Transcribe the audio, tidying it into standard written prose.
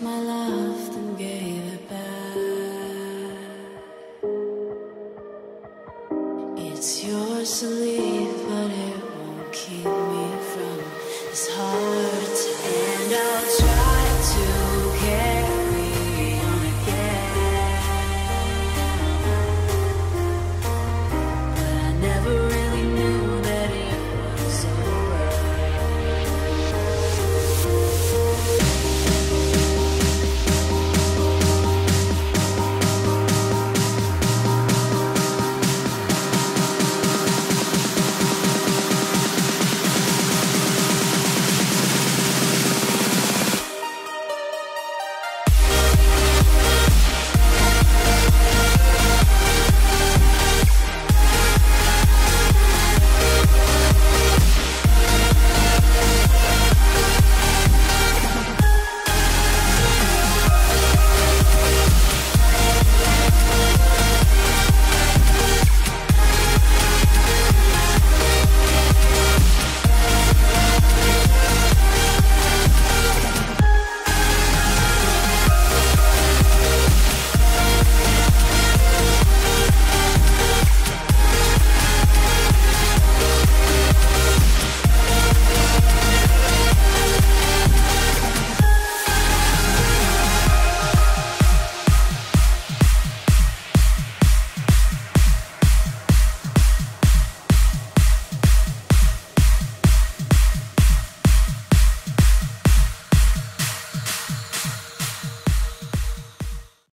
My love.